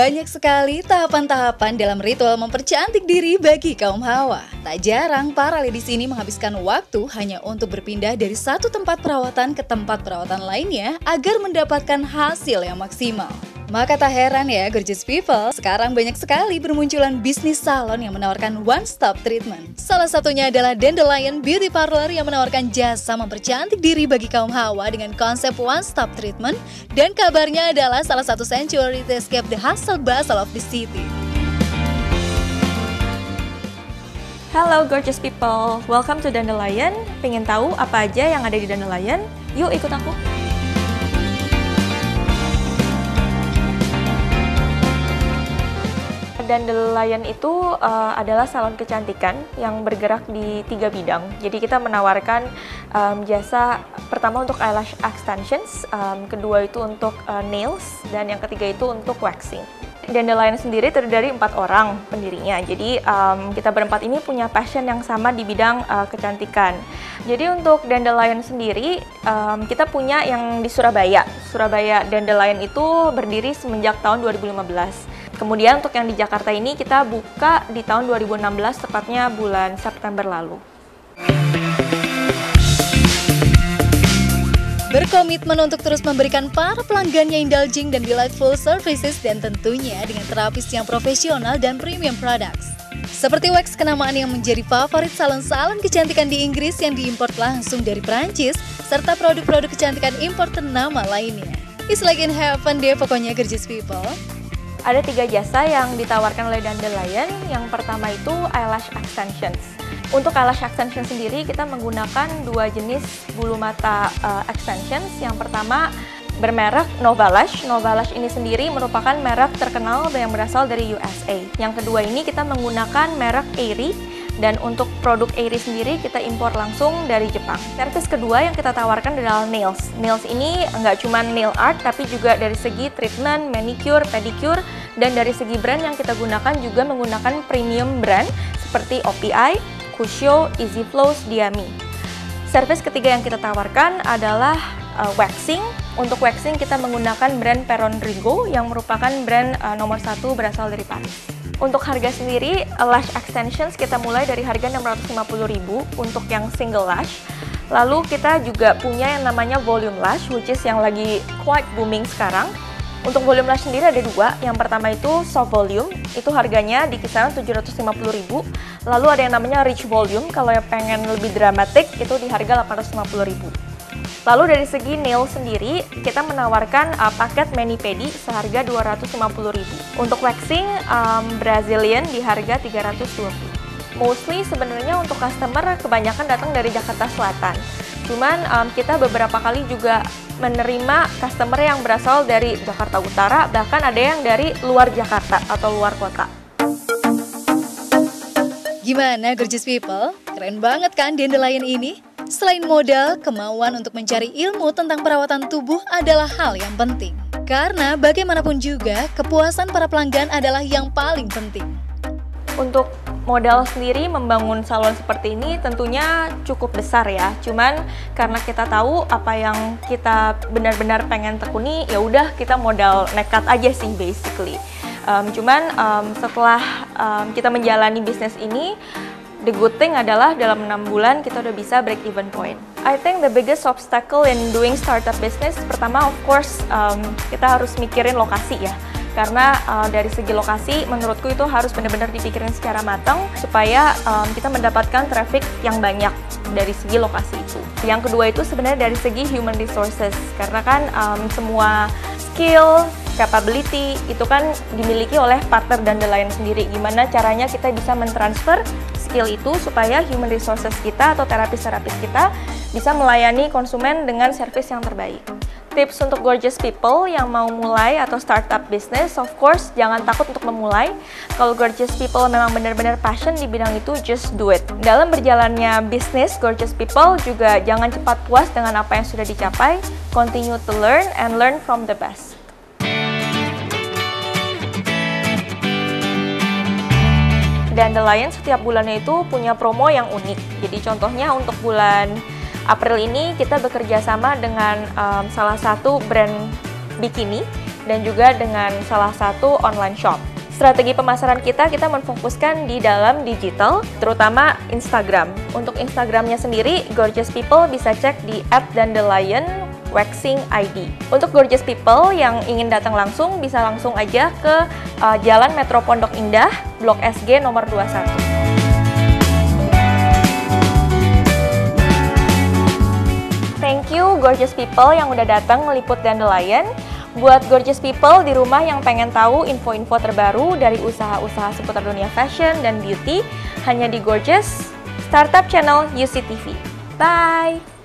Banyak sekali tahapan-tahapan dalam ritual mempercantik diri bagi kaum Hawa. Tak jarang para lady di sini menghabiskan waktu hanya untuk berpindah dari satu tempat perawatan ke tempat perawatan lainnya agar mendapatkan hasil yang maksimal. Maka tak heran ya gorgeous people, sekarang banyak sekali bermunculan bisnis salon yang menawarkan one stop treatment. Salah satunya adalah Dandelion Beauty Parlor yang menawarkan jasa mempercantik diri bagi kaum Hawa dengan konsep one stop treatment. Dan kabarnya adalah salah satu sanctuary to escape the hustle bustle of the city. Halo gorgeous people, welcome to Dandelion. Pengen tahu apa aja yang ada di Dandelion? Yuk ikut aku! Dandelion itu adalah salon kecantikan yang bergerak di 3 bidang. Jadi kita menawarkan jasa pertama untuk eyelash extensions, kedua itu untuk nails, dan yang ketiga itu untuk waxing. Dandelion sendiri terdiri dari 4 orang pendirinya. Jadi kita berempat ini punya passion yang sama di bidang kecantikan. Jadi untuk Dandelion sendiri kita punya yang di Surabaya. Surabaya Dandelion itu berdiri semenjak tahun 2015. Kemudian untuk yang di Jakarta ini kita buka di tahun 2016, tepatnya bulan September lalu. Berkomitmen untuk terus memberikan para pelanggannya indulging dan delightful services dan tentunya dengan terapis yang profesional dan premium products. Seperti wax kenamaan yang menjadi favorit salon-salon kecantikan di Inggris yang diimpor langsung dari Perancis, serta produk-produk kecantikan impor ternama lainnya. It's like in heaven deh pokoknya gorgeous people. Ada 3 jasa yang ditawarkan oleh Dandelion. Yang pertama itu eyelash extensions. Untuk eyelash extension sendiri kita menggunakan 2 jenis bulu mata extensions. Yang pertama bermerek NovaLash. NovaLash ini sendiri merupakan merek terkenal yang berasal dari USA. Yang kedua ini kita menggunakan merek Airi. Dan untuk produk Airi sendiri kita impor langsung dari Jepang. Service kedua yang kita tawarkan adalah nails. Nails ini nggak cuma nail art, tapi juga dari segi treatment, manicure, pedicure, dan dari segi brand yang kita gunakan juga menggunakan premium brand seperti OPI, Cusho, Easy Flows, Diami. Service ketiga yang kita tawarkan adalah waxing. Untuk waxing kita menggunakan brand Peron Rigo yang merupakan brand nomor 1 berasal dari Paris. Untuk harga sendiri, lash extensions kita mulai dari harga 650.000 untuk yang single lash. Lalu kita juga punya yang namanya volume lash, which is yang lagi quite booming sekarang. Untuk volume lash sendiri ada 2, yang pertama itu soft volume, itu harganya di kisaran 750.000. Lalu ada yang namanya rich volume, kalau yang pengen lebih dramatik itu di harga 850.000. Lalu dari segi nail sendiri, kita menawarkan paket mani-pedi seharga 250.000. Untuk waxing Brazilian di harga 320. Mostly sebenarnya untuk customer kebanyakan datang dari Jakarta Selatan. Cuman kita beberapa kali juga menerima customer yang berasal dari Jakarta Utara, bahkan ada yang dari luar Jakarta atau luar kota. Gimana gorgeous people? Keren banget kan Dandelion ini? Selain modal, kemauan untuk mencari ilmu tentang perawatan tubuh adalah hal yang penting. Karena bagaimanapun juga, kepuasan para pelanggan adalah yang paling penting. Untuk modal sendiri membangun salon seperti ini tentunya cukup besar ya. Cuman karena kita tahu apa yang kita benar-benar pengen tekuni, ya udah kita modal nekat aja sih basically. Setelah kita menjalani bisnis ini, the good thing adalah dalam 6 bulan kita udah bisa break even point. I think the biggest obstacle in doing startup business, pertama of course kita harus mikirin lokasi ya. Karena dari segi lokasi menurutku itu harus benar-benar dipikirin secara matang supaya kita mendapatkan traffic yang banyak dari segi lokasi itu. Yang kedua itu sebenarnya dari segi human resources, karena kan semua skill, capability itu kan dimiliki oleh partner Dandelion sendiri. Gimana caranya kita bisa mentransfer skill itu supaya human resources kita atau terapis-terapis kita bisa melayani konsumen dengan service yang terbaik. Tips untuk gorgeous people yang mau mulai atau startup business, of course jangan takut untuk memulai. Kalau gorgeous people memang benar-benar passion di bidang itu, just do it. Dalam berjalannya bisnis, gorgeous people juga jangan cepat puas dengan apa yang sudah dicapai. Continue to learn and learn from the best. Dandelion setiap bulannya itu punya promo yang unik. Jadi contohnya untuk bulan April ini kita bekerja sama dengan salah satu brand bikini. dan juga dengan salah satu online shop. Strategi pemasaran kita memfokuskan di dalam digital, terutama Instagram. Untuk Instagramnya sendiri, Gorgeous People bisa cek di @dandelion Waxing ID. Untuk Gorgeous People yang ingin datang langsung, bisa langsung aja ke Jalan Metro Pondok Indah, Blok SG nomor 21. Thank you Gorgeous People yang udah datang meliput Dandelion. Buat Gorgeous People di rumah yang pengen tahu info-info terbaru dari usaha-usaha seputar dunia fashion dan beauty, hanya di Gorgeous Startup Channel UCTV. Bye!